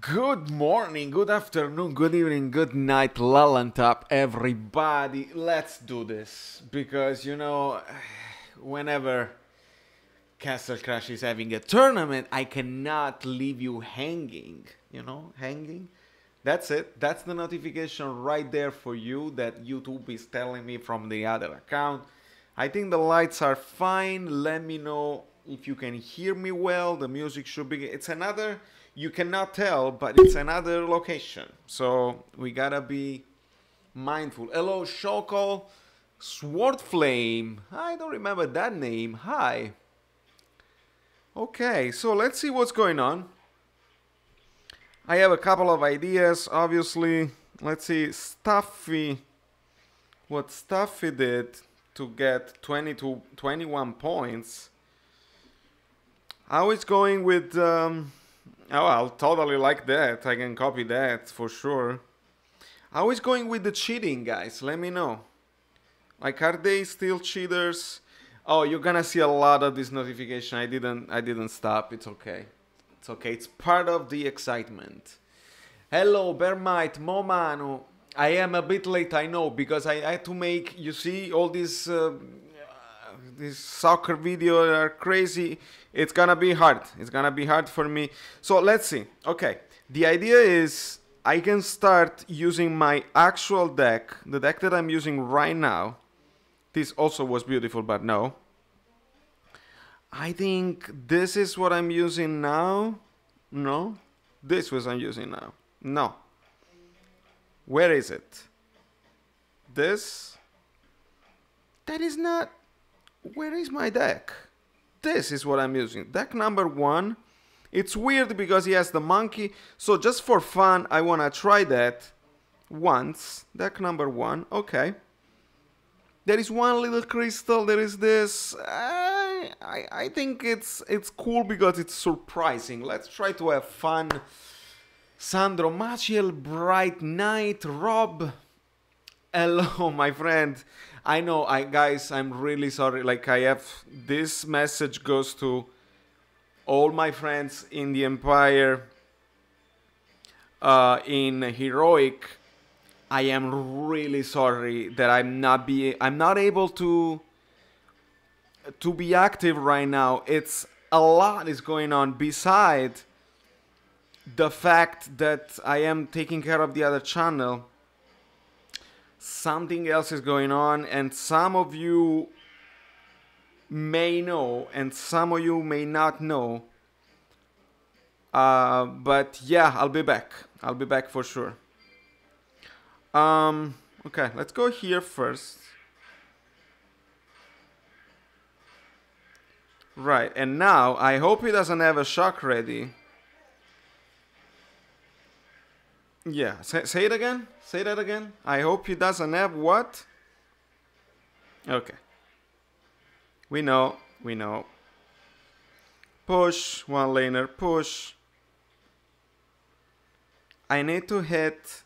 Good morning, good afternoon, good evening, good night, lalantap, everybody. Let's do this, because, you know, whenever Castle Crash is having a tournament, I cannot leave you hanging, you know, That's it. That's the notification right there for you that YouTube is telling me from the other account. I think the lights are fine. Let me know if you can hear me well. The music should be... It's another... You cannot tell, but it's another location, so we gotta be mindful. Hello, Shoko, Swordflame. I don't remember that name. Hi. Okay, so let's see what's going on. I have a couple of ideas, obviously. Let's see, Stuffy. What Stuffy did to get 21 points. How it's going with... Oh, I'll totally like that. I can copy that for sure. How is going with the cheating, guys? Let me know. Like, are they still cheaters? Oh, you're gonna see a lot of this notification. I didn't stop. It's okay. It's okay. It's part of the excitement. Hello, Bermite, Momano. I am a bit late, I know, because I had to make, you see, all these soccer videos are crazy. It's gonna be hard. It's gonna be hard for me. So let's see. Okay, the idea is I can start using my actual deck, the deck that I'm using right now. This also was beautiful, but no. I think this is what I'm using now. No, this was I'm using now. No. Where is it? This. That is not... Where is my deck? This is what I'm using. Deck number one. It's weird because he has the monkey. So just for fun, I want to try that once. Deck number one. Okay. There is one little crystal. There is this. I think it's cool because it's surprising. Let's try to have fun. Sandro Maciel, Bright Knight, Rob. Hello, my friend. I know, guys, I'm really sorry. Like, I have... This message goes to all my friends in the Empire, in Heroic. I am really sorry that I'm not able to be active right now. It's a lot is going on, beside the fact that I am taking care of the other channel. Something else is going on, and some of you may know and some of you may not know, but yeah, I'll be back for sure. Okay, let's go here first, right? And now I hope he doesn't have a shock ready. Yeah, say it again. Say that again. I hope he doesn't have what? Okay. We know. We know. Push. One laner. Push. I need to hit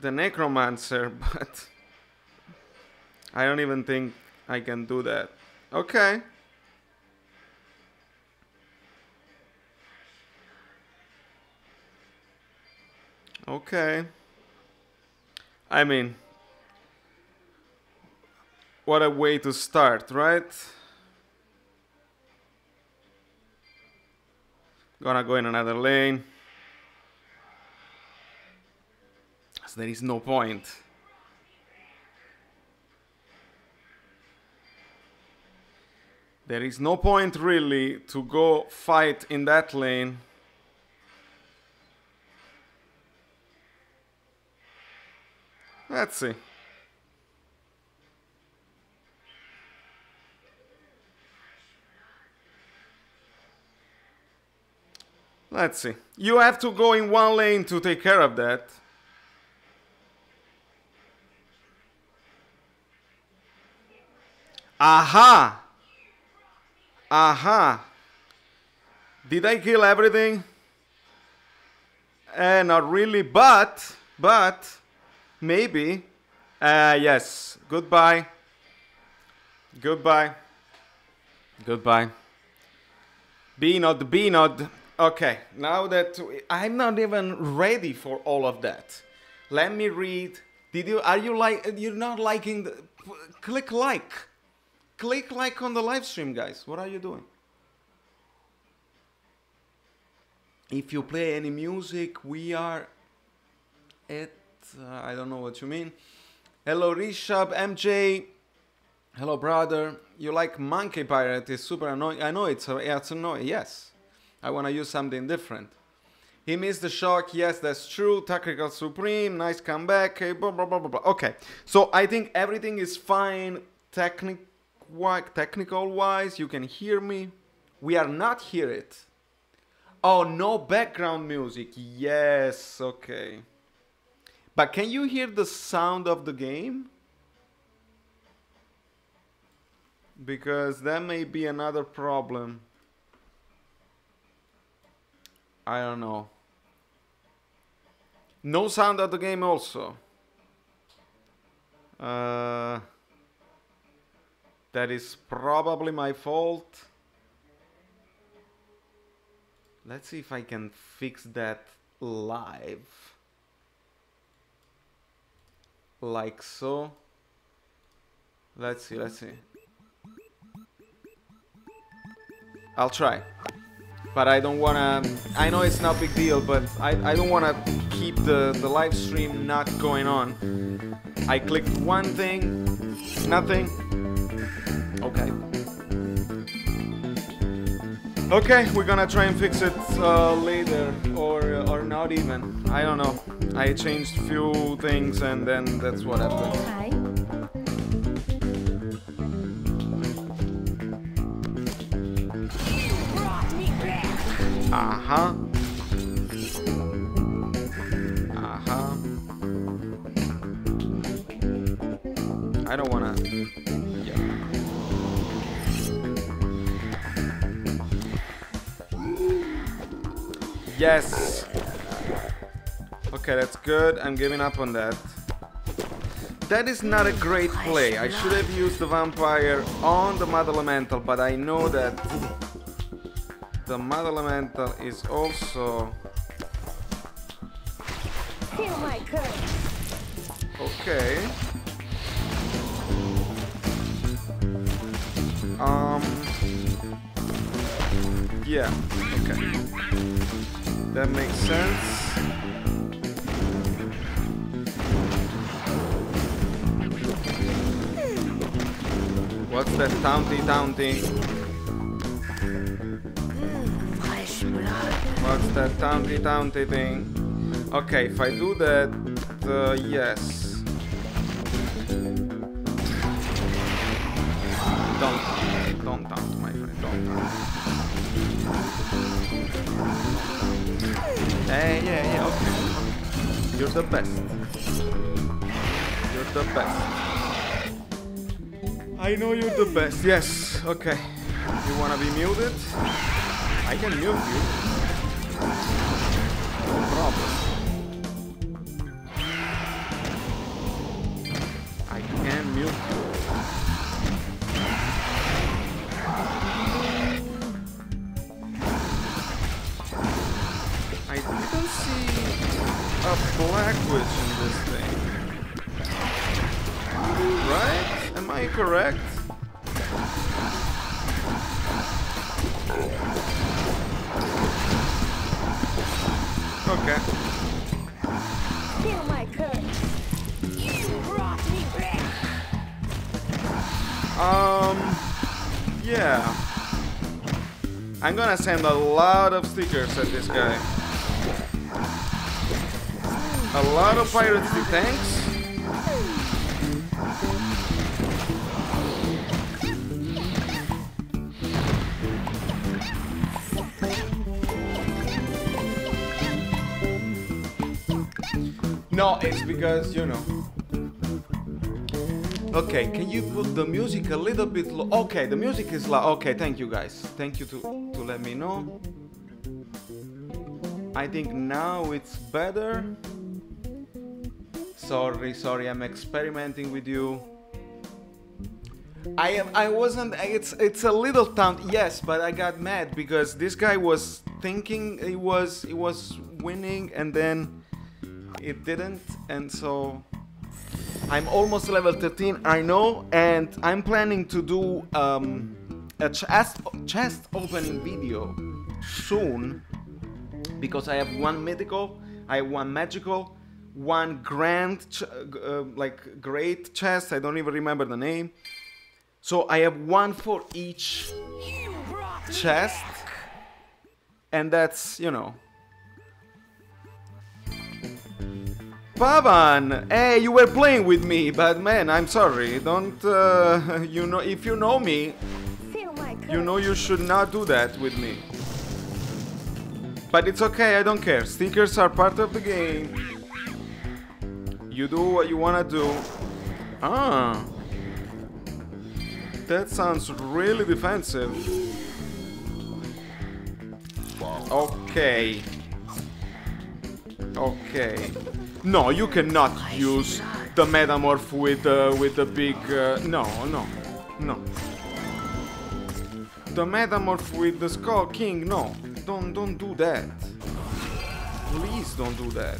the necromancer, but I don't even think I can do that. Okay. Okay. I mean, what a way to start, right? Gonna go in another lane. So there is no point. There is no point really to go fight in that lane. Let's see. Let's see. You have to go in one lane to take care of that. Aha! Aha! Did I kill everything? Not really, but... Maybe. Yes. Goodbye. Goodbye. Goodbye. B-nod, B-nod. Okay, now that I'm not even ready for all of that. Let me read. You're not liking the... Click like. Click like on the live stream, guys. What are you doing? If you play any music, we are at... I don't know what you mean. Hello, Rishab, MJ. Hello, brother. You like Monkey Pirate? It's super annoying. I know it's annoying. Yes. I want to use something different. He missed the shock. Yes, that's true. Tactical Supreme. Nice comeback. Blah, blah, blah, blah, blah. Okay. So I think everything is fine. Technical-wise, you can hear me. We are not hear it. Oh, no background music. Yes. Okay. But can you hear the sound of the game? Because that may be another problem. I don't know. No sound of the game also. That is probably my fault. Let's see if I can fix that live. Like so. Let's see, let's see. I'll try. But I don't wanna... I know it's not a big deal, but I don't wanna keep the live stream not going on. I clicked one thing, nothing. Okay. Okay, we're gonna try and fix it later, or not even. I don't know. I changed a few things and then that's what happened. Hi. Uh-huh. Uh-huh. I don't wanna... Yeah. Yes! Okay, that's good. I'm giving up on that. That is not a great play. I should have used the vampire on the Mother Elemental, but I know that... The Mother Elemental is also... Feel my curse. Okay. Yeah, okay. That makes sense. What's that taunty? What's that taunty thing? Okay, if I do that, yes. Don't taunt, my friend, don't taunt. Hey, yeah, yeah, okay. You're the best. You're the best. I know you're the best, yes, okay. You wanna be muted? I can mute you. No problem. I can mute you. I didn't see a black witch in this thing. Right? Am I correct? Okay. Feel my curse. You brought me back. Yeah. I'm gonna send a lot of stickers at this guy. A lot of pirates. Thanks. No, it's because, you know. Okay, can you put the music a little bit low? Okay, the music is loud. Okay, thank you guys. Thank you to let me know. I think now it's better. Sorry, sorry, I'm experimenting with you. I wasn't, it's a little town, yes, but I got mad because this guy was thinking he was winning and then it didn't, and so I'm almost level 13, I know, and I'm planning to do a chest opening video soon because I have one mythical, I have one magical, one grand like great chest, I don't even remember the name. So I have one for each chest, and that's, you know. Pavan, hey, you were playing with me, but man, I'm sorry. Don't, you know, if you know me, you know you should not do that with me. But it's okay, I don't care. Stickers are part of the game. You do what you wanna do. Ah. That sounds really defensive. Okay. Okay. No, you cannot use the metamorph with the big... no, no, no. The metamorph with the Skull King, no. Don't do that. Please don't do that.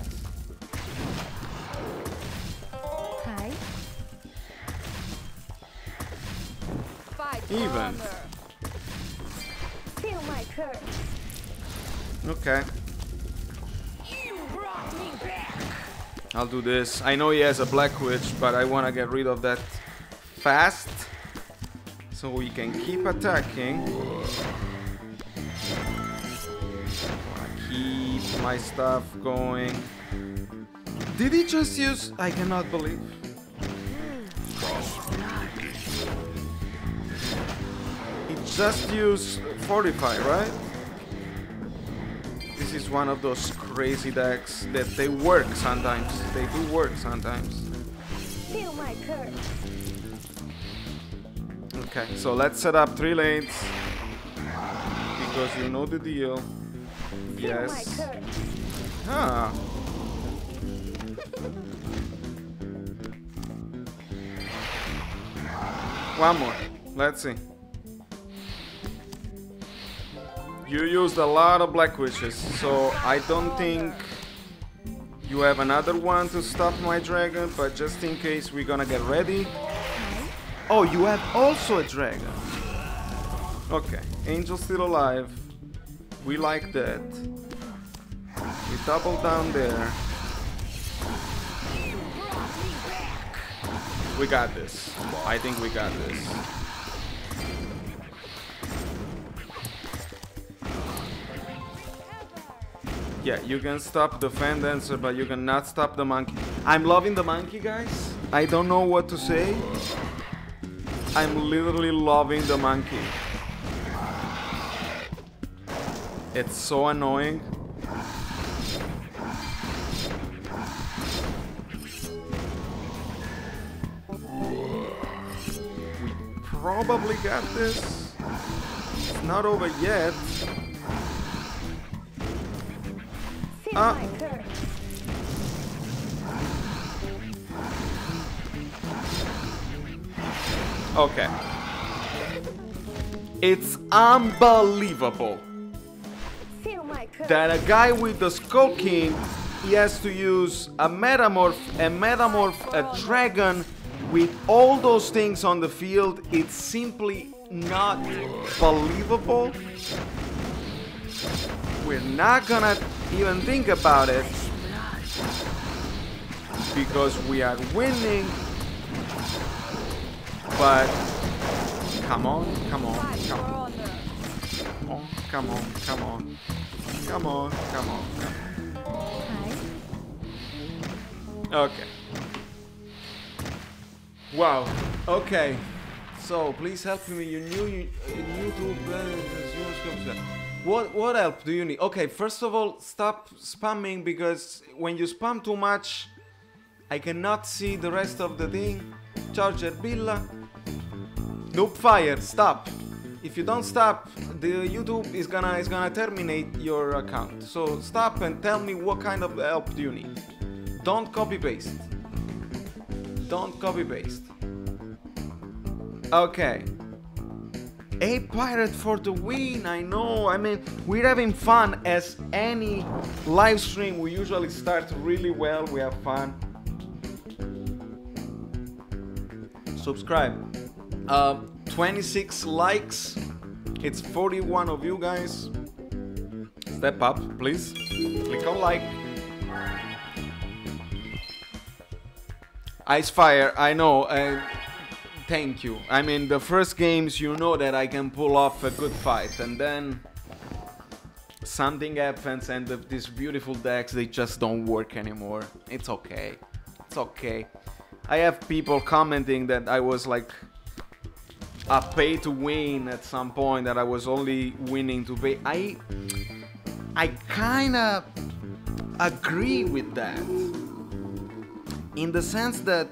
Even. Feel my curse. Okay. You brought me back. I'll do this. I know he has a black witch, but I want to get rid of that fast, so we can keep attacking. Keep my stuff going. Did he just use? I cannot believe. Just use Fortify, right? This is one of those crazy decks that they work sometimes. They do work sometimes. Feel my curse. Okay, so let's set up 3 lanes. Because you know the deal. Yes. Huh. One more. Let's see. You used a lot of black witches, so I don't think you have another one to stop my dragon, but just in case we're gonna get ready. Oh, you have also a dragon. Okay, Angel's still alive. We like that. We double down there. We got this. I think we got this. Yeah, you can stop the Fan Dancer, but you cannot stop the monkey. I'm loving the monkey, guys. I don't know what to say. I'm literally loving the monkey. It's so annoying. We probably got this. It's not over yet. Okay. It's unbelievable that a guy with the Skull King, he has to use a metamorph, a dragon, with all those things on the field. It's simply not believable. We're not gonna even think about it because we are winning, but come on, come on, come on, come on, come on, come on, come on. Okay. Wow. Okay. So please help me. You knew you do better. What help do you need? Okay, first of all, stop spamming, because when you spam too much, I cannot see the rest of the thing. Charger Billa. Noob Fire, stop. If you don't stop, the YouTube is gonna terminate your account. So stop and tell me what kind of help do you need. Don't copy paste. Don't copy paste. Okay. A pirate for the win, I know. I mean, we're having fun as any live stream. We usually start really well, we have fun. Subscribe. 26 likes. It's 41 of you guys. Step up, please. Click on like. Icefire, I know. Thank you. I mean, the first games, you know that I can pull off a good fight, and then something happens, and these beautiful decks, they just don't work anymore. It's okay. It's okay. I have people commenting that I was like a pay to win at some point, that I was only winning to pay. I kind of agree with that, in the sense that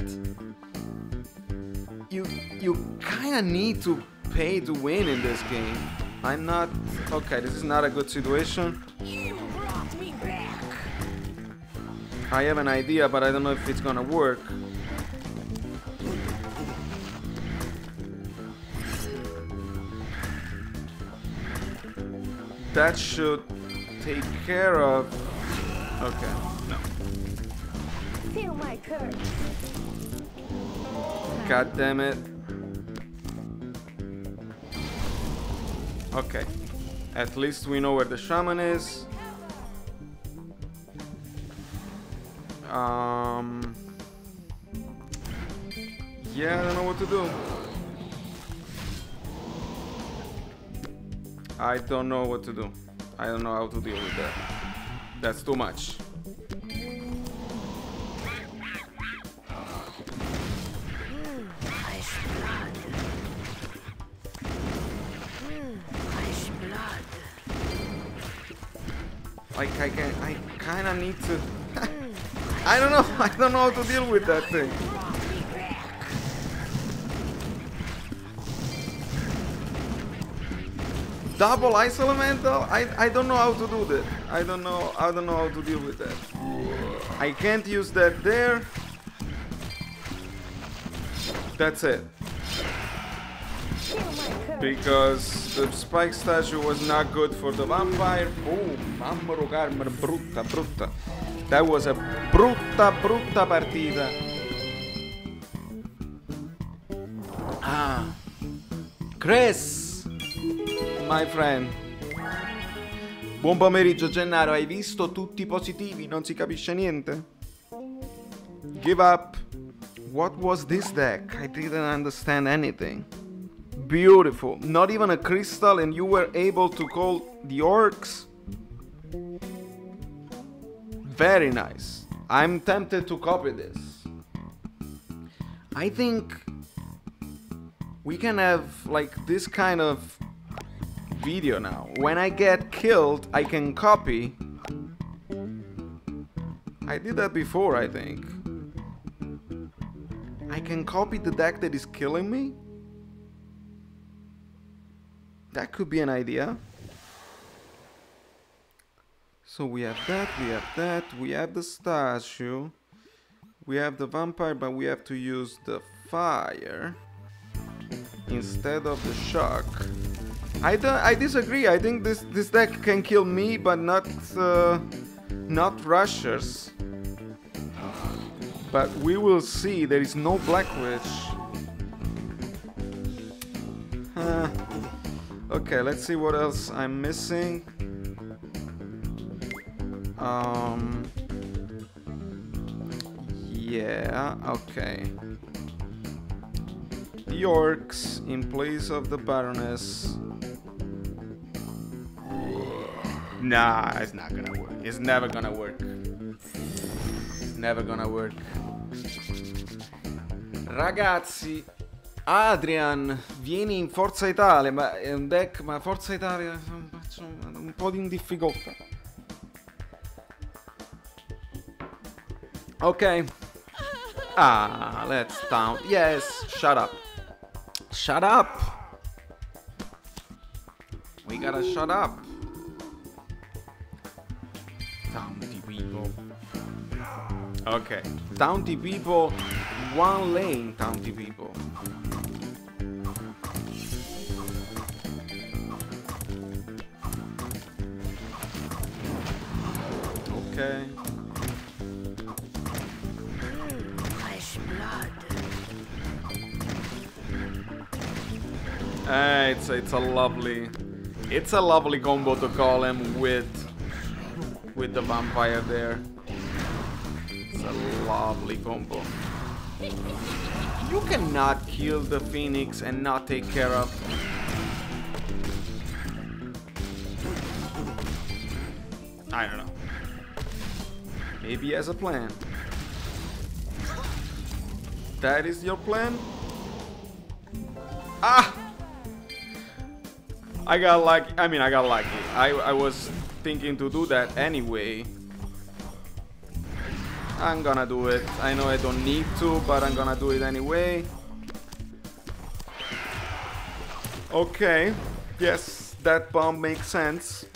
you kind of need to pay to win in this game. I'm not... Okay, this is not a good situation. You brought me back. I have an idea, but I don't know if it's gonna work. That should take care of... Okay, no. Feel my curse. God damn it. Okay. At least we know where the shaman is. Yeah, I don't know what to do. I don't know what to do. I don't know how to deal with that. That's too much. Like, I kinda need to... I don't know. I don't know how to deal with that thing. Double ice elemental? I don't know how to do that. I don't know how to deal with that. I can't use that there. That's it. Because the spike statue was not good for the vampire. Oh, mamma rugarmer, brutta, brutta. That was a brutta, brutta partita. Ah, Chris. My friend. Buon pomeriggio Gennaro, hai visto tutti positivi, non si capisce niente. Give up. What was this deck? I didn't understand anything. Beautiful. Not even a crystal and you were able to call the orcs. Very nice. I'm tempted to copy this. I think we can have like this kind of video now. When I get killed, I can copy. I did that before, I think. I can copy the deck that is killing me? That could be an idea. So we have that, we have that, we have the statue, we have the vampire, but we have to use the fire instead of the shock. I disagree. I think this deck can kill me, but not rushers. But we will see. There is no black witch. Okay, let's see what else I'm missing. Yeah. Okay. The orcs in place of the Baroness. Nah, it's not gonna work. It's never gonna work. It's never gonna work. Ragazzi, Adrian, vieni in Forza Italia, ma è un deck, ma Forza Italia faccio un po' di difficoltà. Ok. Ah, let's down. Yes, shut up. Shut up. We gotta shut up. Taunty people. Okay. Taunty people, one lane, taunty people. okay. Fresh blood. It's a lovely combo to call him with the vampire there. It's a lovely combo. You cannot kill the Phoenix and not take care of. I don't know. Maybe he has a plan. That is your plan? Ah! I got lucky. I mean, I got lucky. I was thinking to do that anyway. I'm gonna do it. I know I don't need to, but I'm gonna do it anyway. Okay. Yes, that bomb makes sense.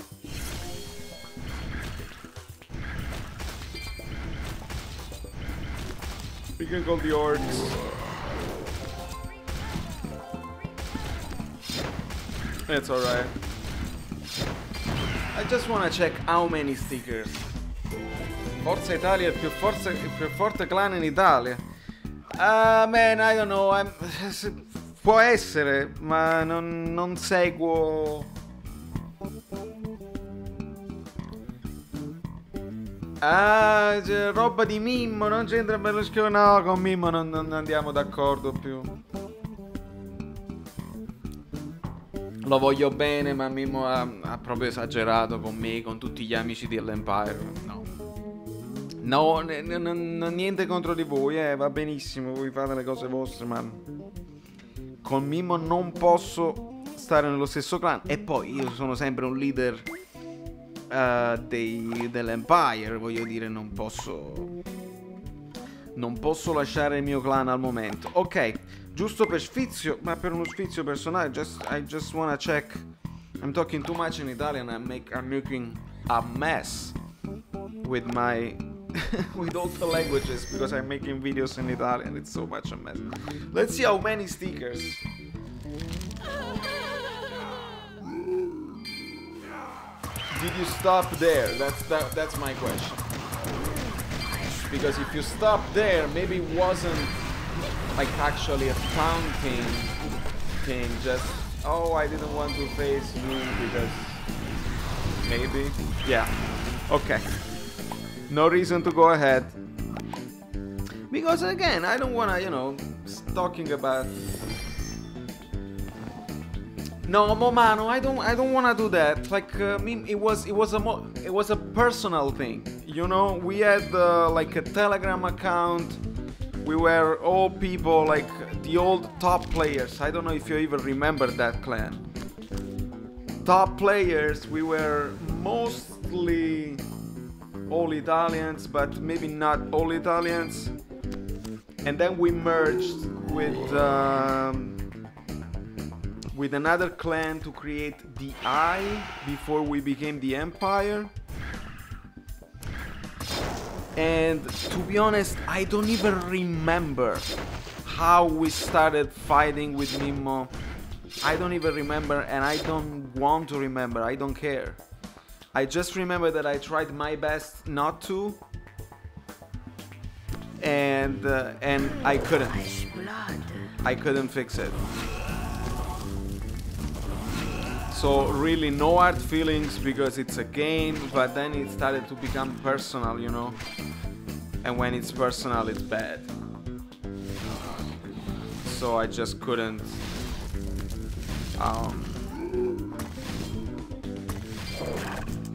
We can call the orcs. It's alright. I just wanna check how many stickers. Forza Italia è il più forte clan in Italia. Ah, man, I don't know. Può essere, ma non seguo. Ah, roba di Mimmo, non c'entra bello schifo. No, con Mimmo non andiamo d'accordo più. Lo voglio bene, ma Mimmo ha proprio esagerato con me, con tutti gli amici dell'Empire. No. No, niente contro di voi, va benissimo, voi fate le cose vostre, ma con Mimmo non posso stare nello stesso clan. E poi io sono sempre un leader dell'Empire, voglio dire, non posso lasciare il mio clan al momento. Ok, giusto per sfizio, ma per uno sfizio personale, I just wanna check. I'm talking too much in Italian, I'm making a mess with my with all the languages, because I'm making videos in Italian. It's so much a mess. Let's see how many stickers. Did you stop there? That's my question. Because if you stop there, maybe it wasn't like actually a counting thing. Just, oh, I didn't want to face you because maybe, yeah. Okay. No reason to go ahead, because again, I don't wanna, you know, talking about. No, Momano, I don't wanna do that. Like, I mean, it was a personal thing. You know, we had like a Telegram account. We were all people like the old top players. I don't know if you even remember that clan. Top players. We were mostly all Italians, but maybe not all Italians, and then we merged with another clan to create the Eye before we became the Empire. And to be honest, I don't even remember how we started fighting with Mimmo. I don't even remember, and I don't want to remember. I don't care. I just remember that I tried my best not to, and I couldn't fix it. So really no hard feelings, because it's a game, but then it started to become personal, you know, and when it's personal it's bad. So I just couldn't.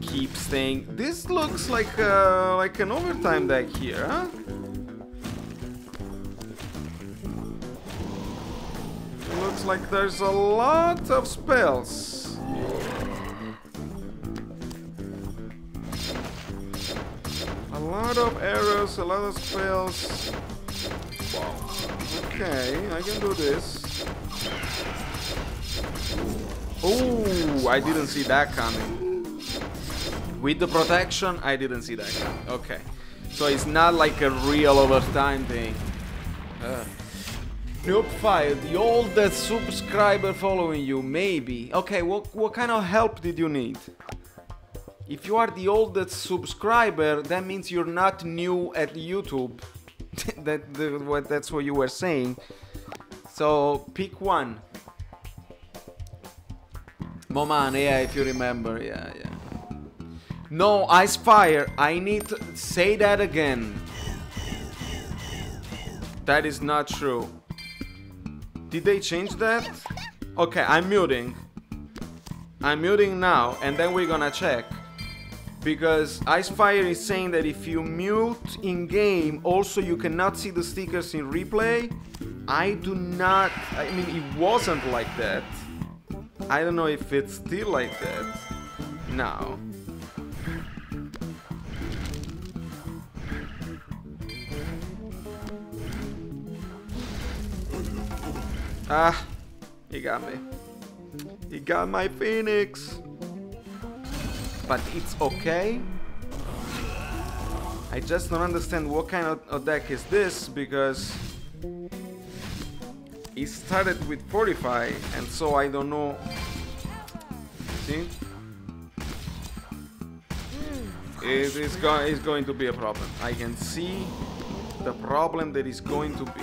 Keep staying. This looks like an overtime deck here, huh? It looks like there's a lot of spells. A lot of arrows, a lot of spells. Wow. Okay, I can do this. Oh, I didn't see that coming. With the protection, I didn't see that coming. Okay. So it's not like a real overtime thing. Noob Fire, the oldest subscriber following you, maybe. Okay, what kind of help did you need? If you are the oldest subscriber, that means you're not new at YouTube. That's what you were saying. So pick one. Momane, yeah, if you remember, yeah. No, Ice Fire, I need to say that again. That is not true. Did they change that? Okay, I'm muting. I'm muting now, and then we're gonna check. Because Ice Fire is saying that if you mute in game, also you cannot see the stickers in replay. I do not, I mean, it wasn't like that. I don't know if it's still like that now. Ah, he got me. He got my Phoenix. But it's okay. I just don't understand what kind of deck is this, because he started with Fortify, and so I don't know. See? It is going to be a problem. I can see the problem that is going to be.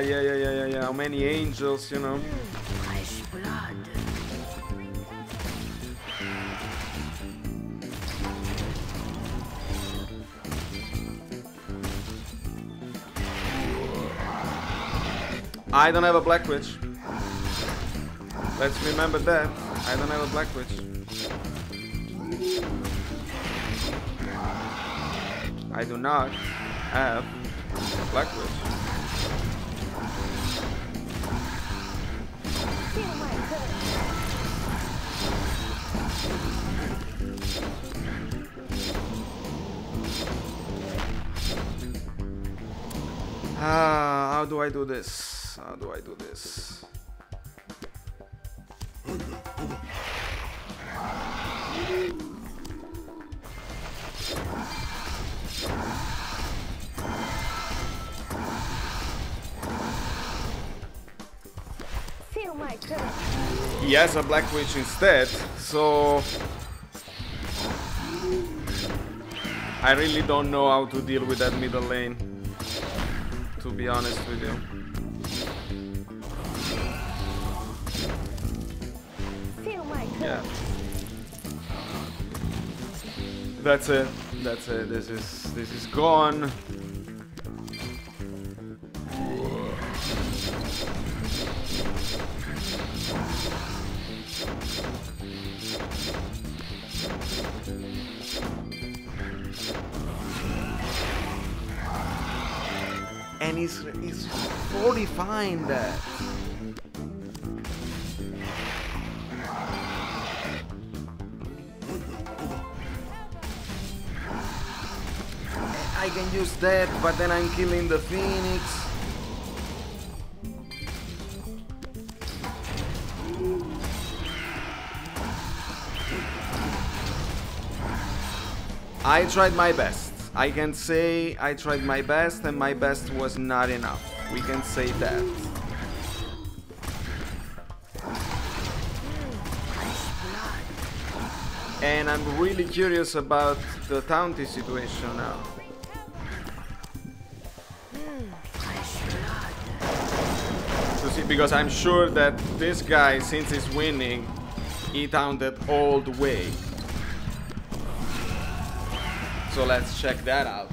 Yeah. How many angels, you know? Fresh blood. I don't have a Black Witch. Let's remember that. I don't have a Black Witch. I do not have a Black Witch. How do I do this? How do I do this? He has a Black Witch instead, so I really don't know how to deal with that middle lane, to be honest with you. Yeah. That's it. That's it. This is gone. And he's fortifying that. I can use that, but then I'm killing the Phoenix. I tried my best. I can say I tried my best, and my best was not enough. We can say that. And I'm really curious about the Taunty situation now. To see, because I'm sure that this guy, since he's winning, he taunted all the way. So let's check that out.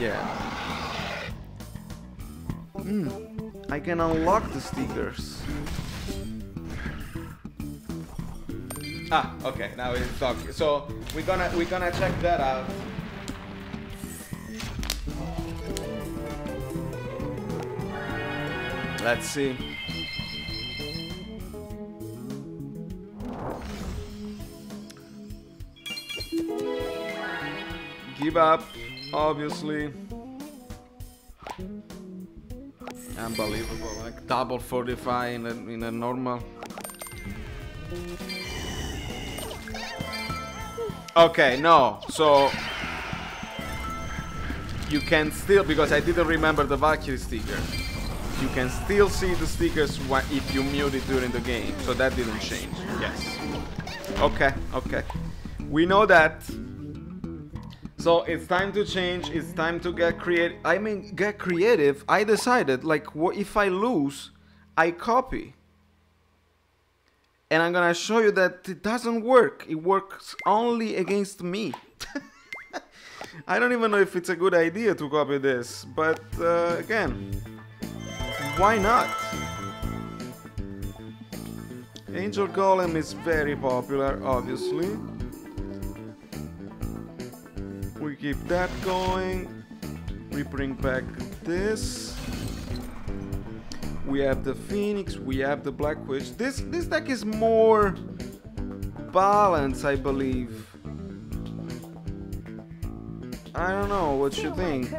Yeah. I can unlock the stickers. Ah, okay. Now it's talking. So we're gonna check that out. Let's see. Give give up, obviously. Unbelievable, like double 45 in a normal. Okay, no, so you can still, because I didn't remember the Valkyrie sticker, you can still see the stickers if you mute it during the game, so that didn't change. Yes. Okay, okay. We know that. So it's time to change, it's time to get creative. I mean, get creative. I decided, like, what if I lose, I copy. And I'm gonna show you that it doesn't work. It works only against me. I don't even know if it's a good idea to copy this, but again, why not? Angel Golem is very popular, obviously. We keep that going. We bring back this. We have the Phoenix, we have the Black Witch. This deck is more balanced, I believe. I don't know what you think.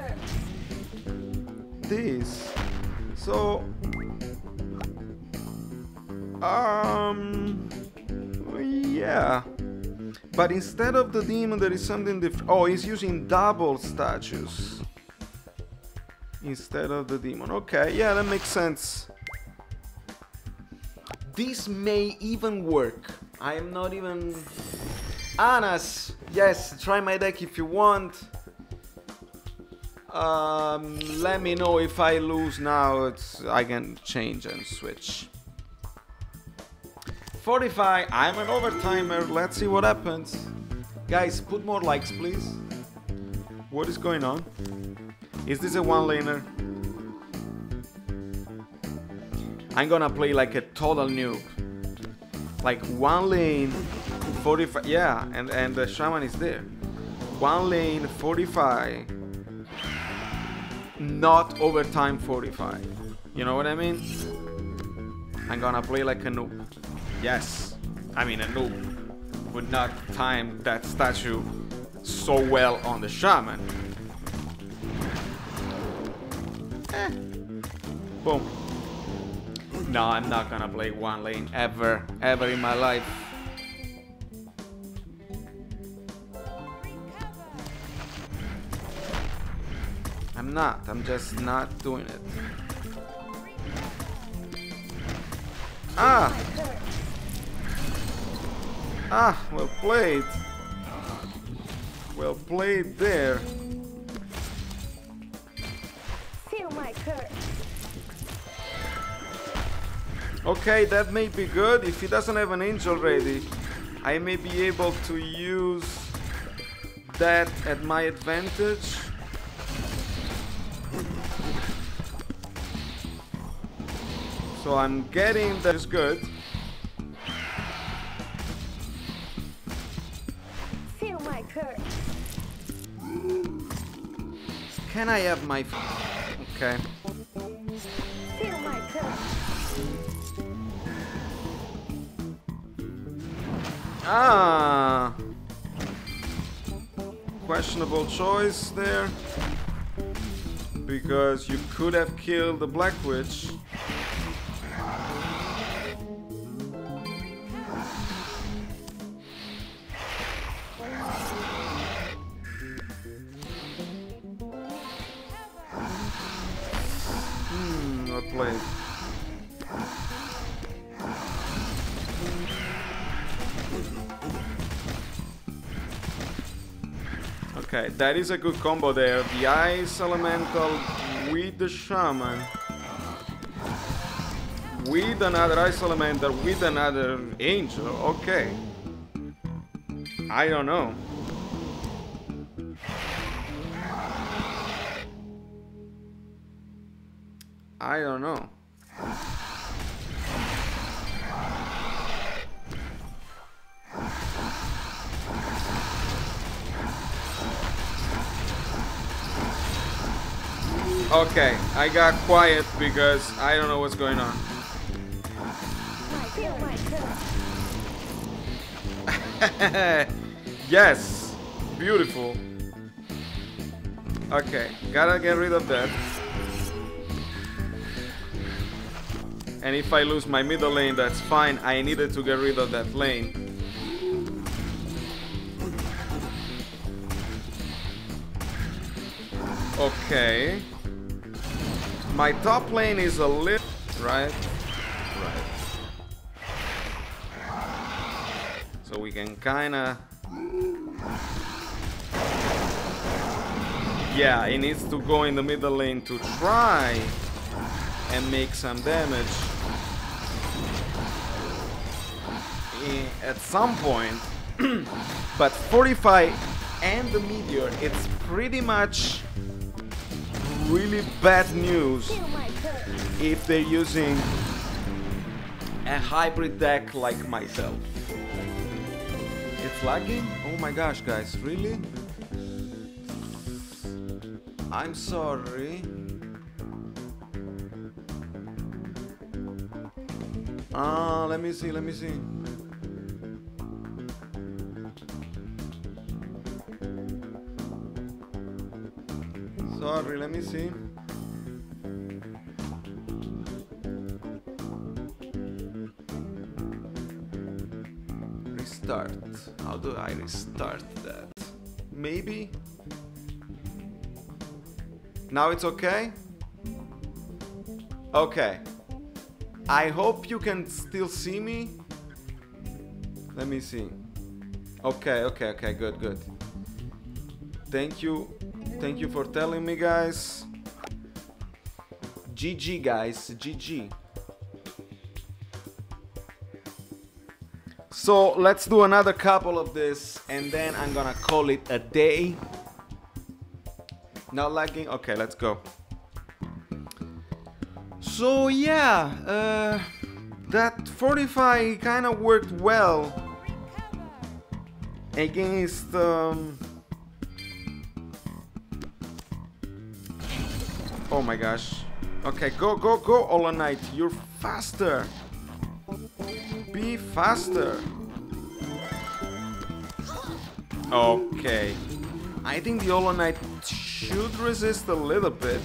This. So yeah. But instead of the demon there is something different. Oh, he's using double statues instead of the demon. Okay, yeah, that makes sense. This may even work. I am not even honest. Yes, try my deck if you want. Let me know if I lose now. I can change and switch. 45, I'm an overtimer. Let's see what happens. Guys, put more likes, please. What is going on? Is this a one-laner? I'm gonna play like a total noob. Like one lane, 45, yeah, and the shaman is there. One lane, 45. Not overtime 45. You know what I mean? I'm gonna play like a noob. Yes. I mean, a noob would not time that statue so well on the shaman. Eh. Boom. No, I'm not gonna play one lane ever, ever in my life. I'm just not doing it. Ah! Ah, well played. Well played there. Feel my curse. Okay, that may be good. If he doesn't have an angel ready, I may be able to use that at my advantage. So I'm getting that is good. Feel my curse. Can I have my? Okay. Feel my curse. Ah. Questionable choice there, because you could have killed the Black Witch. Okay, that is a good combo there. The Ice Elemental with the Shaman. With another Ice Elemental, with another Angel. Okay. I don't know. I don't know. Okay, I got quiet because I don't know what's going on. Yes, beautiful. Okay, gotta get rid of that. And if I lose my middle lane, that's fine. I needed to get rid of that lane. Okay. My top lane is a little... Right? Right. So we can kinda... Yeah, it needs to go in the middle lane to try and make some damage. At some point. But Fortify and the Meteor, it's pretty much... really bad news if they're using a hybrid deck like myself. It's lagging? Oh my gosh, guys, really? I'm sorry. Let me see. Sorry, let me see. Restart. How do I restart that? Maybe? Now it's okay? Okay. I hope you can still see me. Let me see. Okay, good. Thank you for telling me, guys. GG, guys, GG. So let's do another couple of this and then I'm gonna call it a day. Not lagging? Okay, let's go. So yeah, that Fortify kind of worked well against oh my gosh. Okay, go, Hollow Knight. You're faster. Be faster. Okay. I think the Hollow Knight should resist a little bit.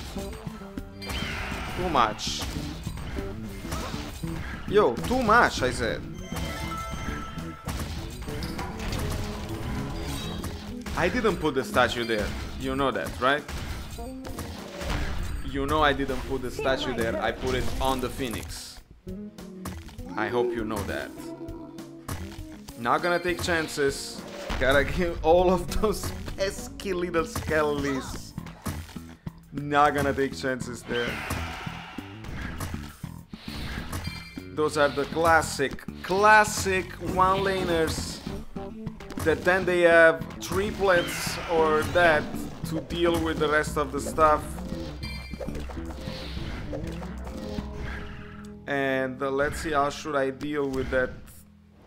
Too much. Yo, too much, I said. I didn't put the statue there. You know that, right? You know I didn't put the statue there, I put it on the Phoenix. I hope you know that. Not gonna take chances. Gotta kill all of those pesky little skellies. Not gonna take chances there. Those are the classic one-laners that then they have triplets or that to deal with the rest of the stuff. And let's see, how should I deal with that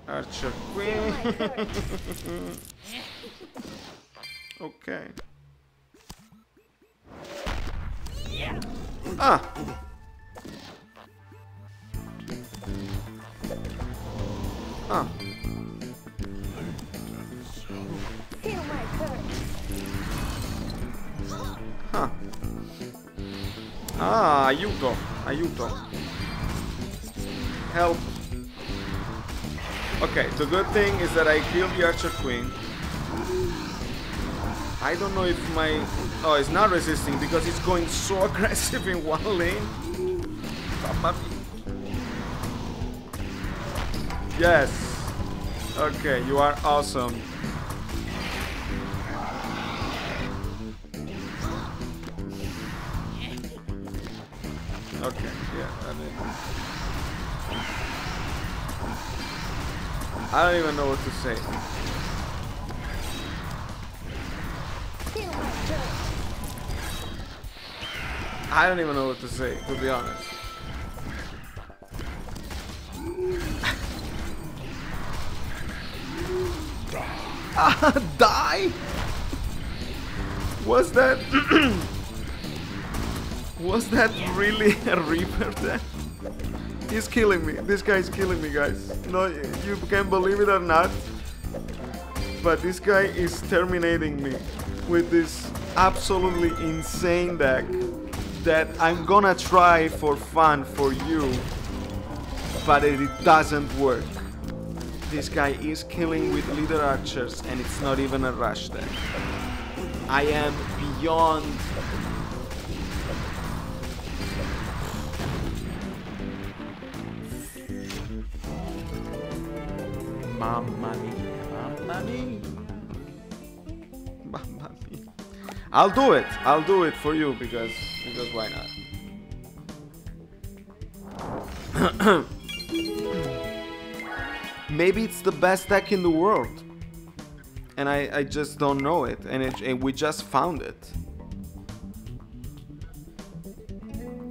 Archer Queen? Okay. Ah! Ah! Huh. Ah, aiuto. Help. Okay, the good thing is that I killed the Archer Queen. I don't know if my... Oh, it's not resisting because it's going so aggressive in one lane. Yes. Okay, you are awesome. Okay, yeah, I mean... I don't even know what to say. I don't even know what to say, to be honest. Die? Was that... Was that really a Reaper then? He's killing me. This guy is killing me, guys. No, you can believe it or not, but this guy is terminating me with this absolutely insane deck that I'm gonna try for fun for you, but it doesn't work. This guy is killing with leader archers and it's not even a rush deck. I am beyond... Mamma mia, mamma mia. Mamma mia. I'll do it for you because why not? Maybe it's the best deck in the world. And I just don't know it, and we just found it.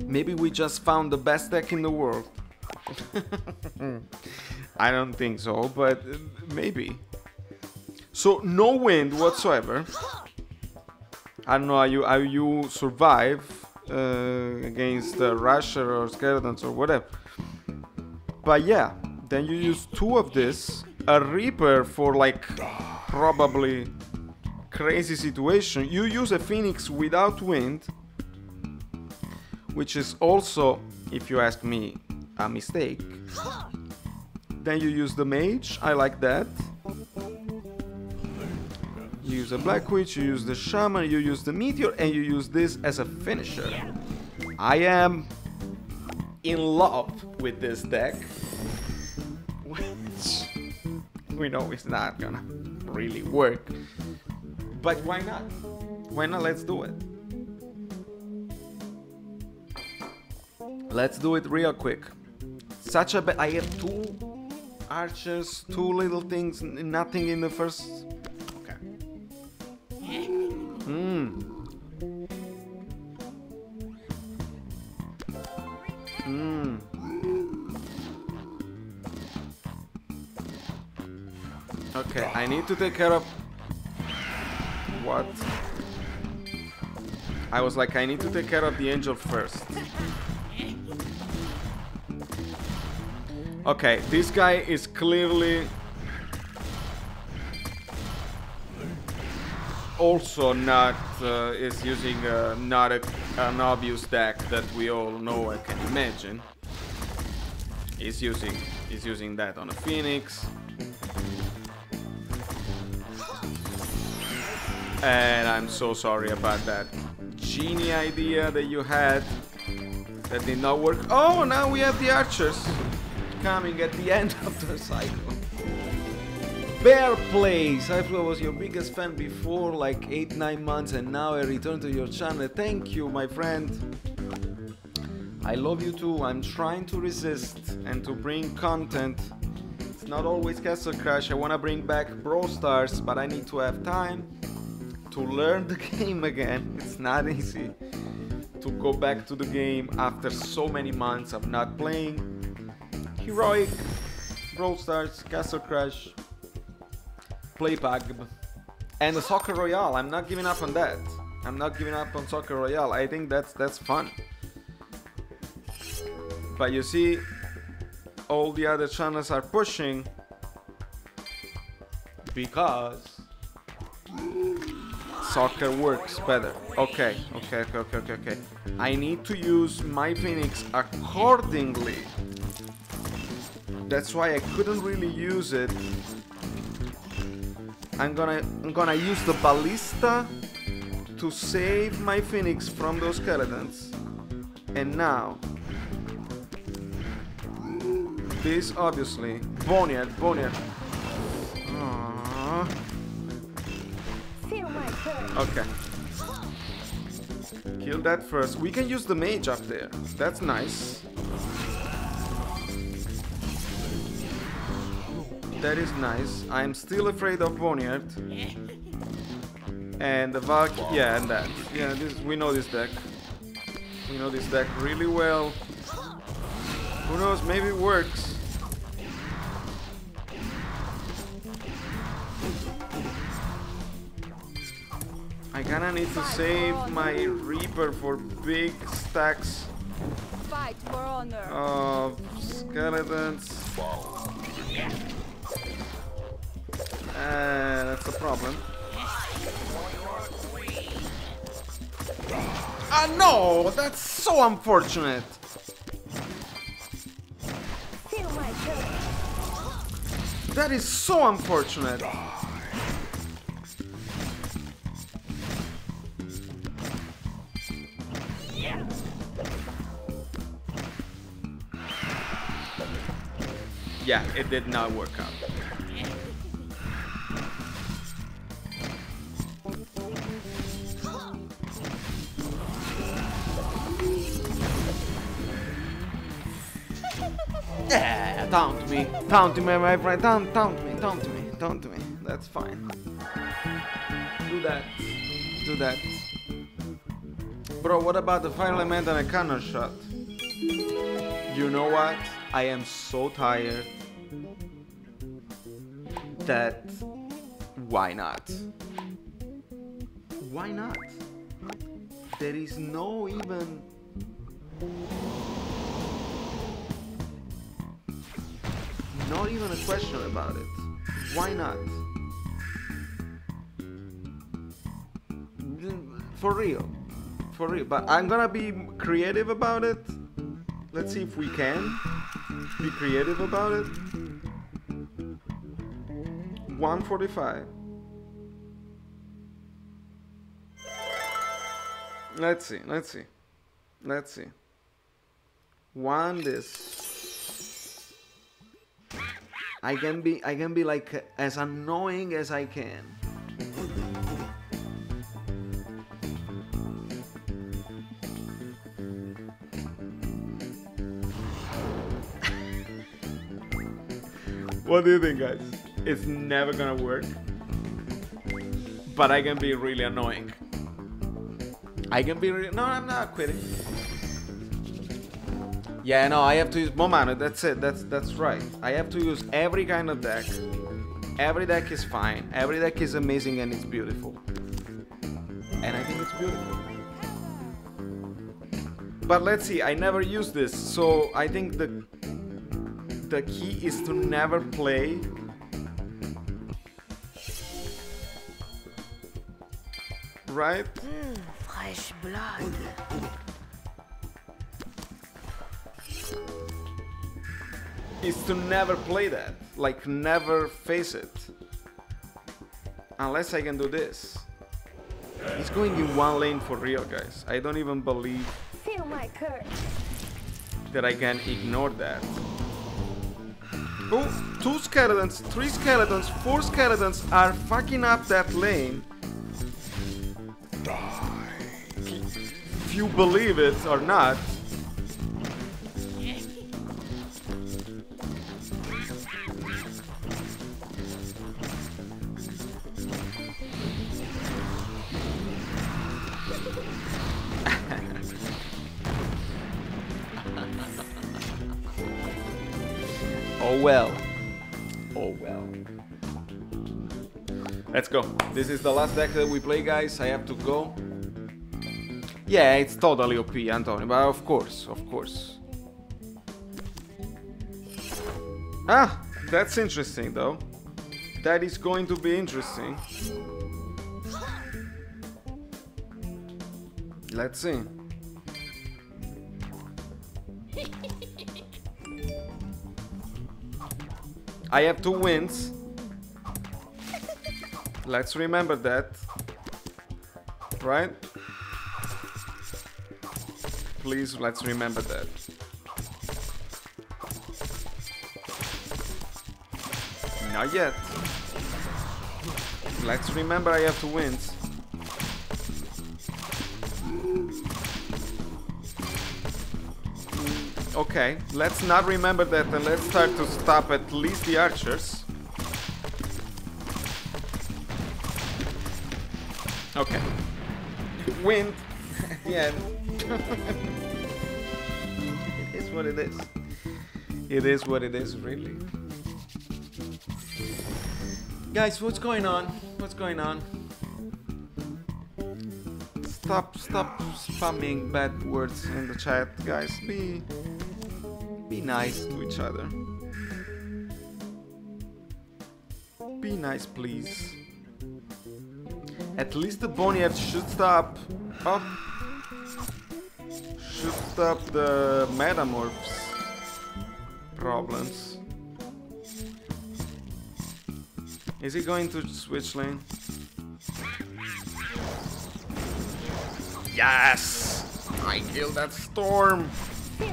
Maybe we just found the best deck in the world. I don't think so, but maybe. So no wind whatsoever. I don't know how you survive against the rusher or skeletons or whatever. But yeah, then you use two of this, a reaper for like probably crazy situation. You use a phoenix without wind, which is also, if you ask me, a mistake. Then you use the mage, I like that. You use a black witch, you use the shaman, you use the meteor, and you use this as a finisher. I am in love with this deck, which we know is not gonna really work. But why not? Why not? Let's do it. Let's do it real quick. Such a bad... I have two... archers, two little things, nothing in the first... Okay. Okay, I need to take care of... What? I was like, I need to take care of the angel first. Okay, this guy is clearly also not is using not an obvious deck that we all know. I can imagine. He's using that on a phoenix, and I'm so sorry about that genie idea that you had that did not work. Oh, now we have the archers. Coming at the end of the cycle. Bear Plays, I was your biggest fan before like 8-9 months and now I return to your channel. Thank you, my friend. I love you too. I'm trying to resist and to bring content. It's not always Castle Crash. I want to bring back Brawl Stars, but I need to have time to learn the game again. It's not easy to go back to the game after so many months of not playing. Heroic, Brawl Stars, Castle Crash, Play Pug, and the Soccer Royale. I'm not giving up on that. I'm not giving up on Soccer Royale. I think that's fun. But you see, all the other channels are pushing because soccer works better. Okay, okay, okay, okay, okay, okay. I need to use my Phoenix accordingly. That's why I couldn't really use it. I'm gonna use the ballista to save my phoenix from those skeletons. And now this obviously Bonnier. Okay. Kill that first. We can use the mage up there. That's nice. That is nice. I'm still afraid of Bonniard. And the Valkyrie. Yeah, and that. Yeah, this, we know this deck. We know this deck really well. Who knows? Maybe it works. I kinda need to save my Reaper for big stacks of skeletons. That's the problem. Ah no, that's so unfortunate. That is so unfortunate. Yeah, it did not work out. Yeah, taunt me, my friend, taunt me. That's fine. Do that. Bro, what about the final element and a cannon shot? You know what? I am so tired that why not? There is no even not even a question about it. Why not? For real, but I'm gonna be creative about it. Let's see if we can be creative about it. 145. Let's see. One this. I can be like as annoying as I can. What do you think, guys? It's never gonna work, but I can be really annoying. No, I'm not quitting. Yeah, no, I have to use Momano. That's it. That's right. I have to use every kind of deck. Every deck is fine. Every deck is amazing and it's beautiful. And I think it's beautiful. But let's see. I never used this, so I think the key is to never play right? Fresh blood. Is to never play that, like never face it. Unless I can do this. It's going in one lane for real, guys. I don't even believe that I can ignore that. Oh, 2 skeletons, 3 skeletons, 4 skeletons are fucking up that lane. If you believe it or not. Oh well. Let's go. This is the last deck that we play, guys. I have to go. Yeah, it's totally OP, Antonio, but of course. Ah, that's interesting, though. That is going to be interesting. Let's see. I have 2 wins. Let's remember that. Right? Please, let's remember that. Not yet. Let's remember I have 2 wins. Okay, let's not remember that and let's start to stop at least the archers. Okay. Wind at the end. It is what it is. It is what it is, really. Guys, what's going on? What's going on? Stop spamming bad words in the chat, guys. Be nice to each other. Be nice, please. At least the Boneyard should stop. Oh, Should stop the metamorphs problems. Is he going to switch lane? Yes! I killed that storm! I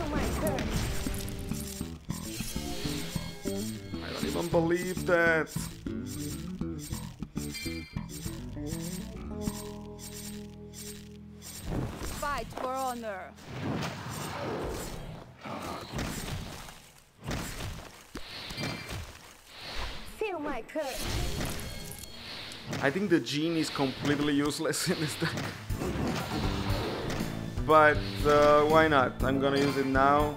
don't even believe that! Fight for honor! I think the genie is completely useless in this deck. But why not? I'm gonna use it now.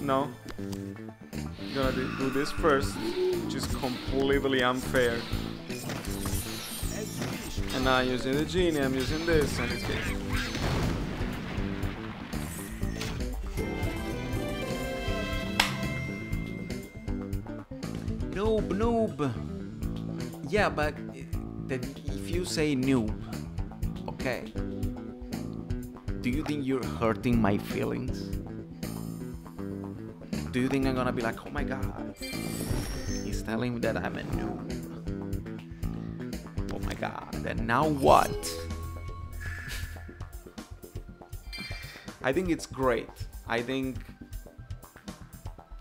No. I'm gonna do this first, which is completely unfair. And now I'm using the genie, I'm using this, and it's good. Noob, noob. Yeah, but that if you say noob, okay. Do you think you're hurting my feelings? Do you think I'm gonna be like, oh my god, he's telling me that I'm a noob? Oh my god, and now what? I think it's great.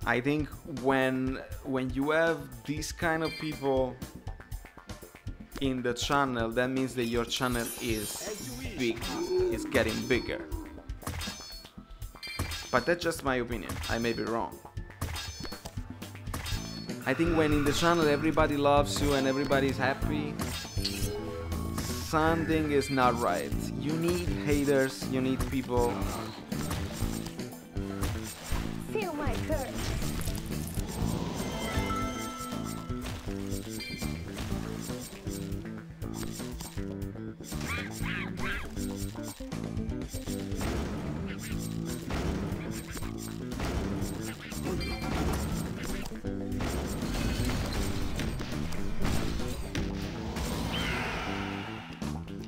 I think when you have these kind of people in the channel, that means that your channel is big, is getting bigger. But that's just my opinion, I may be wrong. I think when in the channel everybody loves you and everybody's happy, something is not right. You need haters, you need people. Feel my curse.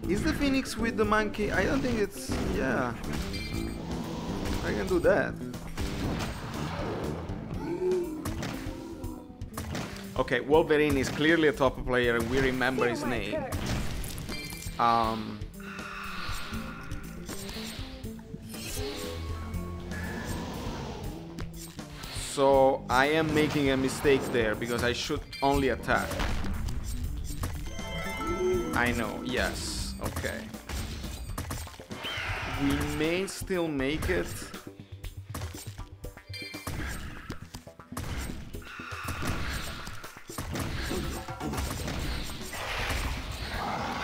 Is the Phoenix with the monkey? I don't think it's... yeah, I can do that. Okay, Wolverine is clearly a top player. We remember his name. So I am making a mistake there because I should only attack. I know, yes. Okay, we may still make it.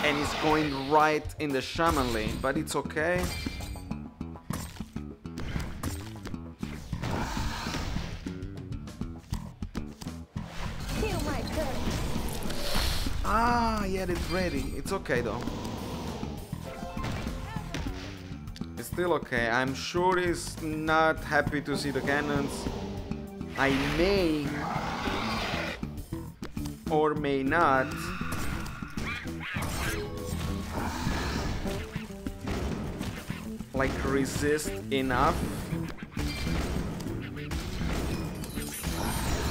And it's going right in the shaman lane, but it's okay. Ah, yeah, it's ready. It's okay though. Still okay. I'm sure he's not happy to see the cannons. I may or may not. Like resist enough.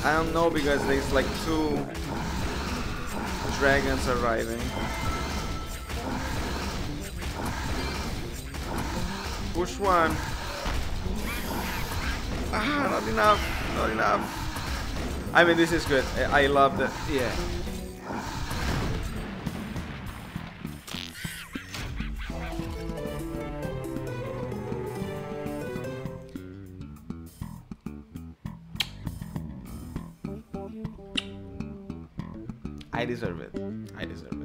I don't know because there's like two dragons arriving. Push one. Ah, not enough. Not enough. I mean, this is good. I love that. Yeah. I deserve it. I deserve it.